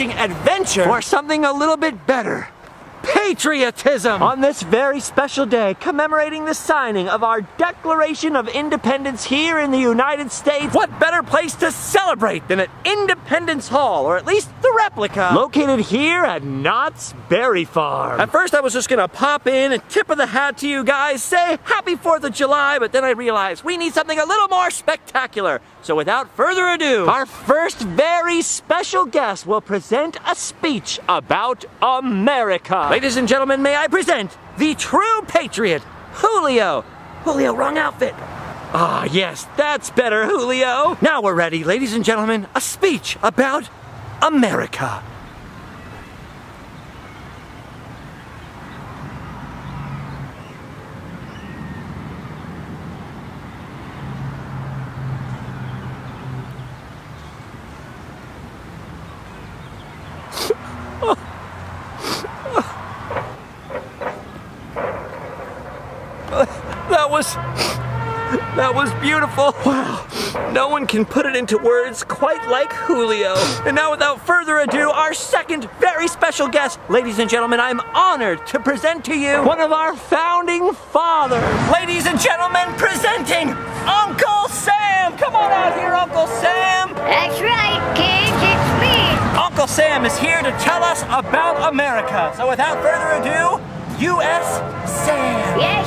engaging adventure for something a little bit better. Patriotism! On this very special day, commemorating the signing of our Declaration of Independence here in the United States, what better place to celebrate than at Independence Hall, or at least the replica, located here at Knott's Berry Farm. At first I was just gonna pop in and tip of the hat to you guys, say happy 4th of July, but then I realized we need something a little more spectacular. So without further ado, our first very special guest will present a speech about America. Ladies and gentlemen, may I present the true patriot, Julio. Julio, wrong outfit. Ah, yes, that's better, Julio. Now we're ready, ladies and gentlemen, a speech about America. That was beautiful. Wow. No one can put it into words quite like Julio. And now without further ado, our second very special guest. Ladies and gentlemen, I'm honored to present to you one of our founding fathers. Ladies and gentlemen, presenting Uncle Sam. Come on out here, Uncle Sam. That's right, kids, it's me. Uncle Sam is here to tell us about America. So without further ado, U.S. Sam. Yes.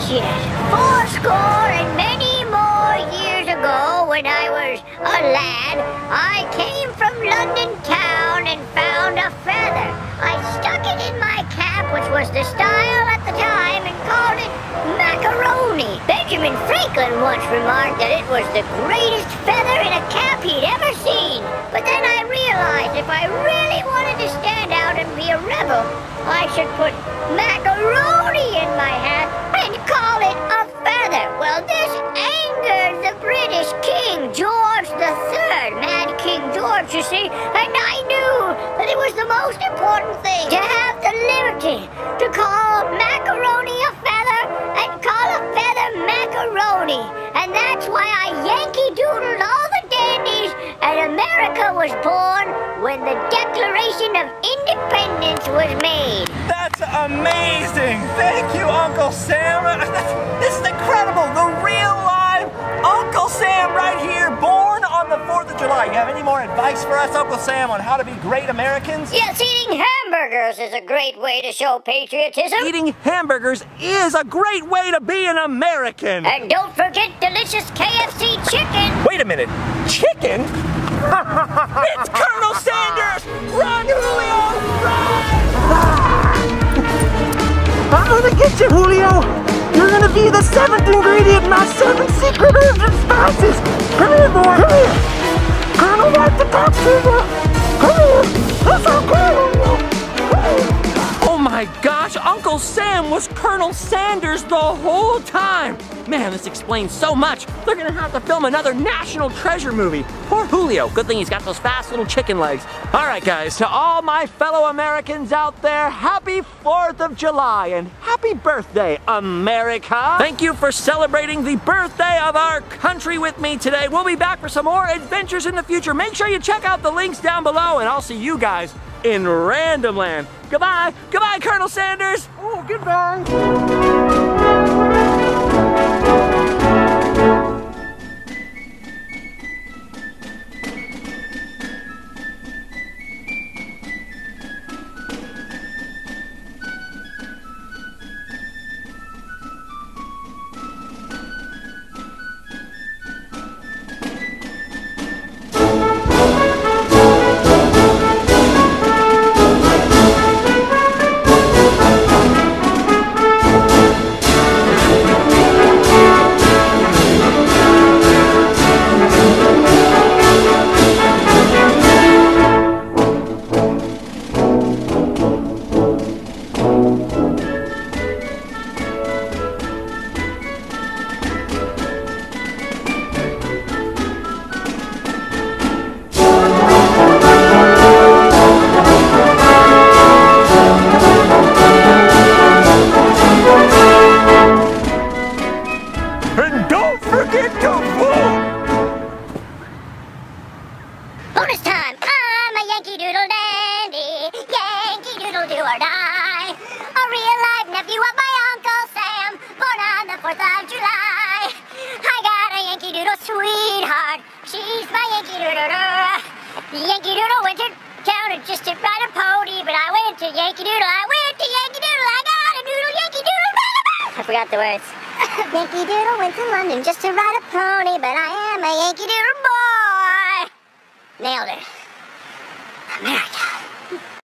4 score and many more years ago, when I was a lad, I came from London town and found a feather. I stuck it in my cap, which was the style at the time, and called it macaroni. Benjamin Franklin once remarked that it was the greatest feather in a cap he'd ever seen. But then I realized if I really wanted to stand out and be a rebel, I should put macaroni in my hat and call it a feather. Well, this angered the British King George III, Mad King George, you see, and I knew that it was the most important thing to have the liberty to call macaroni a feather and call a feather macaroni. And that's why I Yankee-doodled all the dandies, and America was born when the Declaration of Independence was made. That's amazing! Thank you, Uncle Sam! This is incredible! The real live Uncle Sam right here, born on the 4th of July. You have any more advice for us, Uncle Sam, on how to be great Americans? Yes, eating hamburgers is a great way to show patriotism. Eating hamburgers is a great way to be an American! And don't forget delicious KFC chicken! Wait a minute, chicken? It's Colonel Sanders! Run, Julio! Run! Out of the kitchen, Julio! You're gonna be the 7th ingredient in my 7 secret herbs and spices! Come here, boy! Come here! Colonel, right the top, Silver! Come here! That's okay, Julio! Oh my gosh, Uncle Sam was Colonel Sanders the whole time! Man, this explains so much. They're gonna have to film another National Treasure movie. Poor Julio, good thing he's got those fast little chicken legs. All right guys, to all my fellow Americans out there, happy 4th of July and happy birthday, America. Thank you for celebrating the birthday of our country with me today. We'll be back for some more adventures in the future. Make sure you check out the links down below, and I'll see you guys in Randomland. Goodbye, goodbye, Colonel Sanders. Oh, goodbye. Bonus time! I'm a Yankee Doodle Dandy. the Yankee Doodle went to town and just to ride a pony, but I went to Yankee Doodle, I got a doodle, Yankee Doodle, I forgot the words. Yankee Doodle went to London just to ride a pony, but I am a Yankee Doodle boy. Nailed it. America.